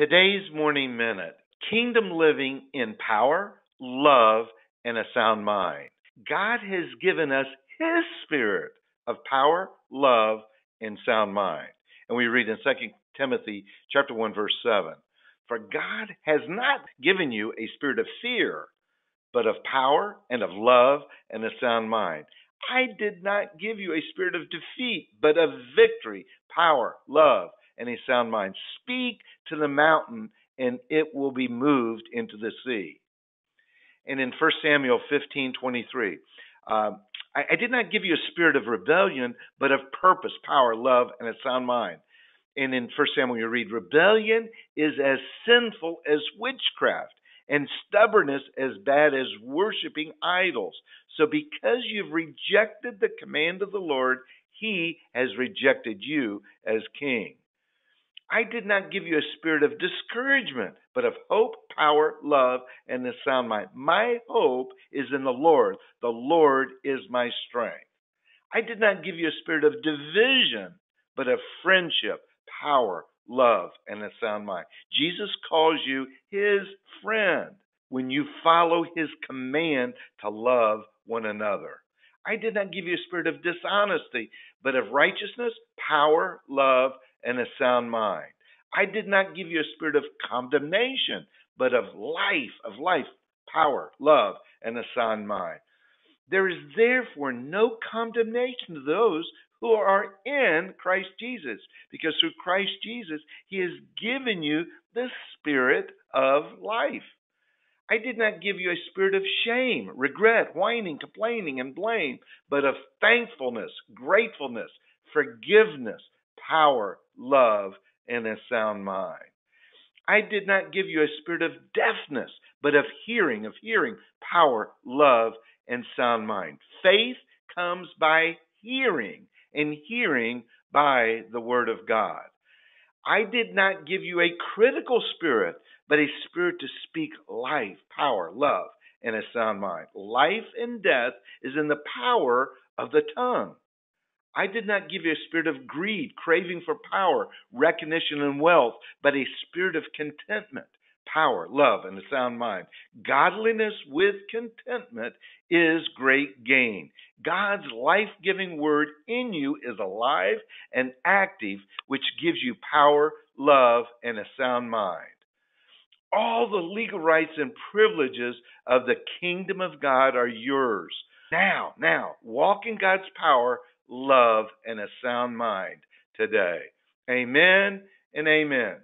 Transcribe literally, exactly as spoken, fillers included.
Today's Morning Minute, Kingdom Living in Power, Love, and a Sound Mind. God has given us His Spirit of power, love, and sound mind. And we read in Second Timothy chapter one, verse seven, "For God has not given you a spirit of fear, but of power and of love and a sound mind. I did not give you a spirit of defeat, but of victory, power, love, and a sound mind. Speak to the mountain, and it will be moved into the sea." And in First Samuel fifteen twenty-three, uh, I, I did not give you a spirit of rebellion, but of purpose, power, love, and a sound mind. And in First Samuel, you read, "Rebellion is as sinful as witchcraft, and stubbornness as bad as worshiping idols. So because you've rejected the command of the Lord, He has rejected you as king. I did not give you a spirit of discouragement, but of hope, power, love, and a sound mind. My hope is in the Lord. The Lord is my strength. I did not give you a spirit of division, but of friendship, power, love, and a sound mind." Jesus calls you His friend when you follow His command to love one another. "I did not give you a spirit of dishonesty, but of righteousness, power, love, and a sound mind. I did not give you a spirit of condemnation, but of life, of life, power, love, and a sound mind. There is therefore no condemnation to those who are in Christ Jesus, because through Christ Jesus, He has given you the spirit of life. I did not give you a spirit of shame, regret, whining, complaining, and blame, but of thankfulness, gratefulness, forgiveness, power, love, and a sound mind. I did not give you a spirit of deafness, but of hearing, of hearing, power, love, and sound mind. Faith comes by hearing, and hearing by the Word of God. I did not give you a critical spirit, but a spirit to speak life, power, love, and a sound mind. Life and death is in the power of the tongue. I did not give you a spirit of greed, craving for power, recognition, and wealth, but a spirit of contentment, power, love, and a sound mind. Godliness with contentment is great gain. God's life-giving word in you is alive and active, which gives you power, love, and a sound mind." All the legal rights and privileges of the kingdom of God are yours. Now, now, walk in God's power, love, and a sound mind today. Amen and amen.